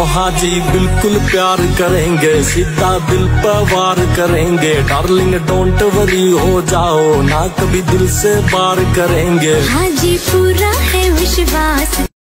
ओ हाँ जी बिल्कुल प्यार करेंगे, सीधा दिल पर वार करेंगे। डार्लिंग डोंट वरी हो जाओ, ना कभी दिल से बार करेंगे। हाँ जी पूरा है विश्वास।